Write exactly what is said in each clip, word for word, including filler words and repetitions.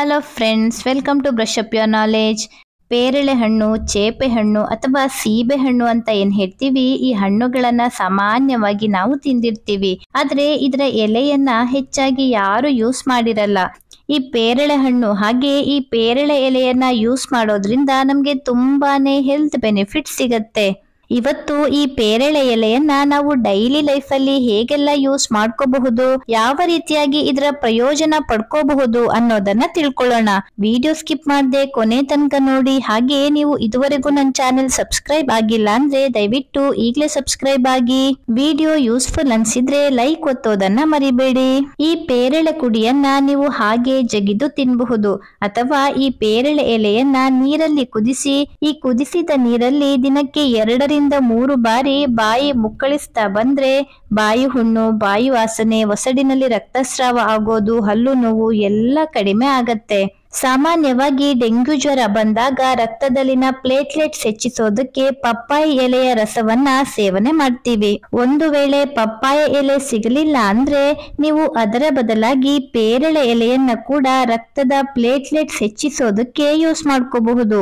Hello friends, welcome to brush up your knowledge. ಪೇರಳೆ ಹಣ್ಣು, ಚೇಪೆ ಹಣ್ಣು ಅಥವಾ ಸೀಬೆ ಹಣ್ಣು ಅಂತ ಏನು ಹೇಳ್ತೀವಿ, ಈ ಹಣ್ಣುಗಳನ್ನು ಸಾಮಾನ್ಯವಾಗಿ ನಾವು ತಿಂದಿರ್ತೀವಿ. ಆದರೆ ಇದರ ಎಲೆಯನ್ನು ಹೆಚ್ಚಾಗಿ ಯಾರು ಯೂಸ್ ಮಾಡಿರಲ್ಲ. ಈ ಪೇರಳೆ ಹಣ್ಣು ಹಾಗೆ ಈ ಪೇರಳೆ ಎಲೆಯನ್ನು ಯೂಸ್ ಮಾಡೋದ್ರಿಂದ ನಮಗೆ ತುಂಬಾ ಹೆಲ್ತ್ ಬೆನಿಫಿಟ್ ಸಿಗುತ್ತೆ. ಇವತ್ತು ಈ ಪೇರಳೆ ಎಲೆಯನ್ನ ನಾವು ಡೈಲಿ ಲೈಫ್ ಅಲ್ಲಿ ಹೇಗೆಲ್ಲ ಯೂಸ್ ಮಾಡ್ಕೋಬಹುದು, ಯಾವ ರೀತಿಯಾಗಿ ಇದರ ಪ್ರಯೋಜನ ಪಡ್ಕೋಬಹುದು ಅನ್ನೋದನ್ನ ತಿಳ್ಕೊಳ್ಳೋಣ. ವಿಡಿಯೋ ಸ್ಕಿಪ್ ಮಾಡದೆ ಕೊನೆ ತನಕ ನೋಡಿ. ಹಾಗೆ ನೀವು ಇದುವರೆಗೂ ನನ್ನ ಚಾನೆಲ್ ಸಬ್ಸ್ಕ್ರೈಬ್ ಆಗಿಲ್ಲ ಅಂದ್ರೆ ದಯವಿಟ್ಟು ಈಗಲೇ ಸಬ್ಸ್ಕ್ರೈಬ್ ಆಗಿ, ವಿಡಿಯೋ ಯೂಸ್ಫುಲ್ ಅನ್ಸಿದ್ರೆ ಲೈಕ್ ಒತ್ತೋದನ್ನ ಮರಿಬೇಡಿ. ಈ ಪೇರಳೆ ಕುಡಿಯನ್ನ ನೀವು ಹಾಗೆ ಜಗಿದು ತಿನ್ಬಹುದು ಅಥವಾ ಈ ಪೇರಳೆ ಎಲೆಯನ್ನ ನೀರಲ್ಲಿ ಕುದಿಸಿ ಈ ಕುದಿಸಿದ ನೀರಲ್ಲಿ ದಿನಕ್ಕೆ ಎರಡರಿಂದ ಮೂರು ಬಾರಿ ಬಾಯಿ ಮುಕ್ಕಳಿಸ್ತಾ ಬಂದ್ರೆ ಬಾಯಿ ಹುಣ್ಣು, ಬಾಯಿ ವಾಸನೆ, ಒಸಡಿನಲ್ಲಿ ರಕ್ತಸ್ರಾವ ಆಗೋದು, ಹಲ್ಲು ನೋವು ಎಲ್ಲ ಕಡಿಮೆ ಆಗತ್ತೆ. ಸಾಮಾನ್ಯವಾಗಿ ಡೆಂಗ್ಯೂ ಜ್ವರ ಬಂದಾಗ ರಕ್ತದಲ್ಲಿನ ಪ್ಲೇಟ್ಲೆಟ್ಸ್ ಹೆಚ್ಚಿಸೋದಕ್ಕೆ ಪಪ್ಪಾಯಿ ಎಲೆಯ ರಸವನ್ನ ಸೇವನೆ ಮಾಡ್ತೀವಿ. ಒಂದು ವೇಳೆ ಪಪ್ಪಾಯ ಎಲೆ ಸಿಗಲಿಲ್ಲ ಅಂದ್ರೆ ನೀವು ಅದರ ಬದಲಾಗಿ ಪೇರಳೆ ಎಲೆಯನ್ನ ಕೂಡ ರಕ್ತದ ಪ್ಲೇಟ್ಲೆಟ್ಸ್ ಹೆಚ್ಚಿಸೋದಕ್ಕೆ ಯೂಸ್ ಮಾಡ್ಕೋಬಹುದು.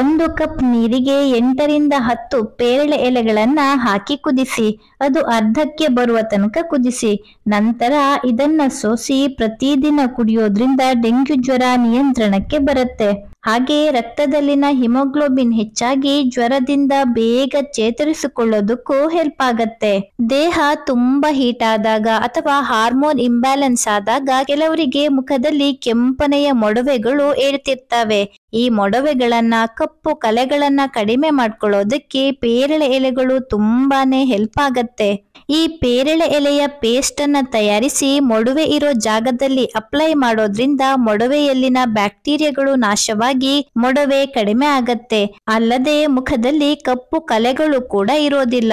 ಒಂದು ಕಪ್ ನೀರಿಗೆ ಎಂಟರಿಂದ ಹತ್ತು ಪೇರಳೆ ಎಲೆಗಳನ್ನ ಹಾಕಿ ಕುದಿಸಿ, ಅದು ಅರ್ಧಕ್ಕೆ ಬರುವ ತನಕ ಕುದಿಸಿ, ನಂತರ ಇದನ್ನ ಸೋಸಿ ಪ್ರತಿದಿನ ಕುಡಿಯೋದ್ರಿಂದ ಡೆಂಗ್ಯೂ ಜ್ವರ ನಿಯಂತ್ರಣಕ್ಕೆ ಬರುತ್ತೆ. ಹಾಗೆ ರಕ್ತದಲ್ಲಿನ ಹಿಮೋಗ್ಲೋಬಿನ್ ಹೆಚ್ಚಾಗಿ ಜ್ವರದಿಂದ ಬೇಗ ಚೇತರಿಸಿಕೊಳ್ಳೋದಕ್ಕೂ ಹೆಲ್ಪ್ ಆಗತ್ತೆ. ದೇಹ ತುಂಬಾ ಹೀಟ್ ಆದಾಗ ಅಥವಾ ಹಾರ್ಮೋನ್ ಇಂಬ್ಯಾಲೆನ್ಸ್ ಆದಾಗ ಕೆಲವರಿಗೆ ಮುಖದಲ್ಲಿ ಕೆಂಪನೆಯ ಮೊಡವೆಗಳು ಏರ್ತಿರ್ತವೆ. ಈ ಮೊಡವೆಗಳನ್ನ, ಕಪ್ಪು ಕಲೆಗಳನ್ನ ಕಡಿಮೆ ಮಾಡ್ಕೊಳ್ಳೋದಕ್ಕೆ ಪೇರಳೆ ಎಲೆಗಳು ತುಂಬಾನೇ ಹೆಲ್ಪ್ ಆಗತ್ತೆ. ಈ ಪೇರಳೆ ಎಲೆಯ ಪೇಸ್ಟ್ ಅನ್ನ ತಯಾರಿಸಿ ಮೊಡವೆ ಇರೋ ಜಾಗದಲ್ಲಿ ಅಪ್ಲೈ ಮಾಡೋದ್ರಿಂದ ಮೊಡವೆಯಲ್ಲಿನ ಬ್ಯಾಕ್ಟೀರಿಯಾಗಳು ನಾಶವಾಗಿ ಮೊಡವೆ ಕಡಿಮೆ ಆಗತ್ತೆ. ಅಲ್ಲದೆ ಮುಖದಲ್ಲಿ ಕಪ್ಪು ಕಲೆಗಳು ಕೂಡ ಇರೋದಿಲ್ಲ.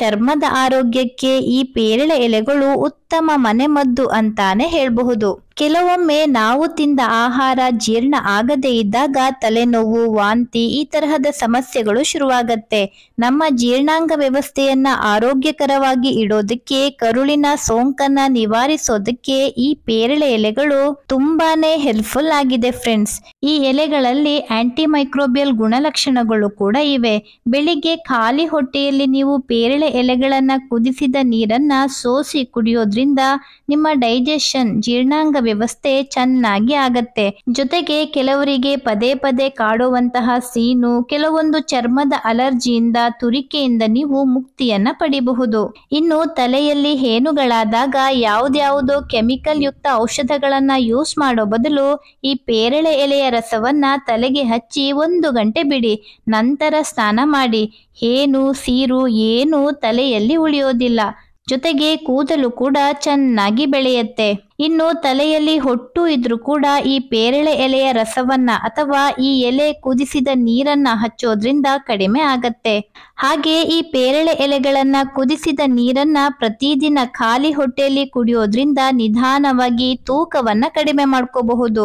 ಚರ್ಮದ ಆರೋಗ್ಯಕ್ಕೆ ಈ ಪೇರಳೆ ಎಲೆಗಳು ಉತ್ತಮ ಮನೆಮದ್ದು ಅಂತಾನೆ ಹೇಳಬಹುದು. ಕೆಲವೊಮ್ಮೆ ನಾವು ತಿಂದ ಆಹಾರ ಜೀರ್ಣ ಆಗದೇ ಇದ್ದಾಗ ತಲೆನೋವು, ವಾಂತಿ ಈ ತರಹದ ಸಮಸ್ಯೆಗಳು ಶುರುವಾಗತ್ತೆ. ನಮ್ಮ ಜೀರ್ಣಾಂಗ ವ್ಯವಸ್ಥೆಯನ್ನ ಆರೋಗ್ಯಕರವಾಗಿ ಇಡೋದಕ್ಕೆ, ಕರುಳಿನ ಸೋಂಕನ್ನ ನಿವಾರಿಸೋದಕ್ಕೆ ಈ ಪೇರಳೆ ಎಲೆಗಳು ತುಂಬಾನೇ ಹೆಲ್ಪ್ಫುಲ್ ಆಗಿದೆ ಫ್ರೆಂಡ್ಸ್. ಈ ಎಲೆಗಳಲ್ಲಿ ಆಂಟಿ ಮೈಕ್ರೋಬಿಯಲ್ ಗುಣಲಕ್ಷಣಗಳು ಕೂಡ ಇವೆ. ಬೆಳಿಗ್ಗೆ ಖಾಲಿ ಹೊಟ್ಟೆಯಲ್ಲಿ ನೀವು ಪೇರಳೆ ಎಲೆಗಳನ್ನ ಕುದಿಸಿದ ನೀರನ್ನ ಸೋಸಿ ಕುಡಿಯೋದ್ರಿಂದ ನಿಮ್ಮ ಡೈಜೆಷನ್, ಜೀರ್ಣಾಂಗ ವ್ಯವಸ್ಥೆ ಚೆನ್ನಾಗಿ ಆಗತ್ತೆ. ಜೊತೆಗೆ ಕೆಲವರಿಗೆ ಪದೇ ಪದೇ ಕಾಡುವಂತಹ ಸೀನು, ಕೆಲವೊಂದು ಚರ್ಮದ ಅಲರ್ಜಿಯಿಂದ, ತುರಿಕೆಯಿಂದ ನೀವು ಮುಕ್ತಿಯನ್ನ ಪಡಿಬಹುದು. ಇನ್ನು ತಲೆಯಲ್ಲಿ ಹೇನುಗಳಾದಾಗ ಯಾವ್ದ್ಯಾವುದೋ ಕೆಮಿಕಲ್ ಯುಕ್ತ ಔಷಧಗಳನ್ನ ಯೂಸ್ ಮಾಡೋ ಬದಲು ಈ ಪೇರಳೆ ಎಲೆಯ ರಸವನ್ನ ತಲೆಗೆ ಹಚ್ಚಿ ಒಂದು ಗಂಟೆ ಬಿಡಿ, ನಂತರ ಸ್ನಾನ ಮಾಡಿ. ಹೇನು, ಸೀರು ಏನು ತಲೆಯಲ್ಲಿ ಉಳಿಯೋದಿಲ್ಲ. ಜೊತೆಗೆ ಕೂದಲು ಕೂಡ ಚೆನ್ನಾಗಿ ಬೆಳೆಯುತ್ತೆ. ಇನ್ನು ತಲೆಯಲ್ಲಿ ಹೊಟ್ಟು ಇದ್ರೂ ಕೂಡ ಈ ಪೇರಳೆ ಎಲೆಯ ರಸವನ್ನ ಅಥವಾ ಈ ಎಲೆ ಕುದಿಸಿದ ನೀರನ್ನ ಹಚ್ಚೋದ್ರಿಂದ ಕಡಿಮೆ ಆಗತ್ತೆ. ಹಾಗೆ ಈ ಪೇರಳೆ ಎಲೆಗಳನ್ನ ಕುದಿಸಿದ ನೀರನ್ನ ಪ್ರತಿದಿನ ಖಾಲಿ ಹೊಟ್ಟೆಯಲ್ಲಿ ಕುಡಿಯೋದ್ರಿಂದ ನಿಧಾನವಾಗಿ ತೂಕವನ್ನ ಕಡಿಮೆ ಮಾಡ್ಕೋಬಹುದು.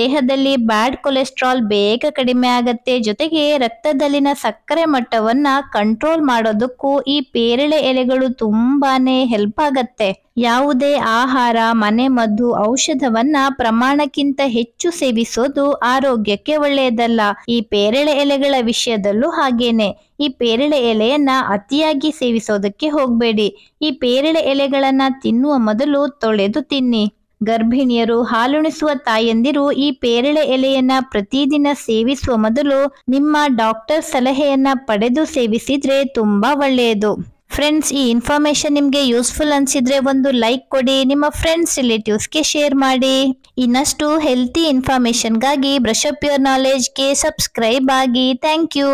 ದೇಹದಲ್ಲಿ ಬ್ಯಾಡ್ ಕೊಲೆಸ್ಟ್ರಾಲ್ ಬೇಗ ಕಡಿಮೆ ಆಗತ್ತೆ. ಜೊತೆಗೆ ರಕ್ತದಲ್ಲಿನ ಸಕ್ಕರೆ ಮಟ್ಟವನ್ನ ಕಂಟ್ರೋಲ್ ಮಾಡೋದಕ್ಕೂ ಈ ಪೇರಳೆ ಎಲೆಗಳು ತುಂಬಾನೇ ಹೆಲ್ಪ್ ಆಗತ್ತೆ. ಯಾವುದೇ ಆಹಾರ, ಮನೆ ಮದ್ದು, ಔಷಧವನ್ನ ಪ್ರಮಾಣಕ್ಕಿಂತ ಹೆಚ್ಚು ಸೇವಿಸೋದು ಆರೋಗ್ಯಕ್ಕೆ ಒಳ್ಳೆಯದಲ್ಲ. ಈ ಪೇರಳೆ ಎಲೆಗಳ ವಿಷಯದಲ್ಲೂ ಹಾಗೇನೆ. ಈ ಪೇರಳೆ ಎಲೆಯನ್ನ ಅತಿಯಾಗಿ ಸೇವಿಸೋದಕ್ಕೆ ಹೋಗಬೇಡಿ. ಈ ಪೇರಳೆ ಎಲೆಗಳನ್ನ ತಿನ್ನುವ ಮೊದಲು ತೊಳೆದು ತಿನ್ನಿ. ಗರ್ಭಿಣಿಯರು, ಹಾಲುಣಿಸುವ ತಾಯಂದಿರು ಈ ಪೇರಳೆ ಎಲೆಯನ್ನ ಪ್ರತಿದಿನ ಸೇವಿಸುವ ಮೊದಲು ನಿಮ್ಮ ಡಾಕ್ಟರ್ ಸಲಹೆಯನ್ನ ಪಡೆದು ಸೇವಿಸಿದ್ರೆ ತುಂಬಾ ಒಳ್ಳೆಯದು. ಫ್ರೆಂಡ್ಸ್, ಈ ಇನ್ಫಾರ್ಮೇಶನ್ ನಿಮ್ಗೆ ಯೂಸ್ಫುಲ್ ಅನ್ಸಿದ್ರೆ ಒಂದು ಲೈಕ್ ಕೊಡಿ, ನಿಮ್ಮ ಫ್ರೆಂಡ್ಸ್, ರಿಲೇಟಿವ್ಸ್ಗೆ ಶೇರ್ ಮಾಡಿ. ಇನ್ನಷ್ಟು ಹೆಲ್ತಿ ಇನ್ಫಾರ್ಮೇಶನ್ಗಾಗಿ ಬ್ರಷ್ ಅಪ್ ಯೋರ್ ನಾಲೆಜ್ಗೆ ಸಬ್ಸ್ಕ್ರೈಬ್ ಆಗಿ. Thank you.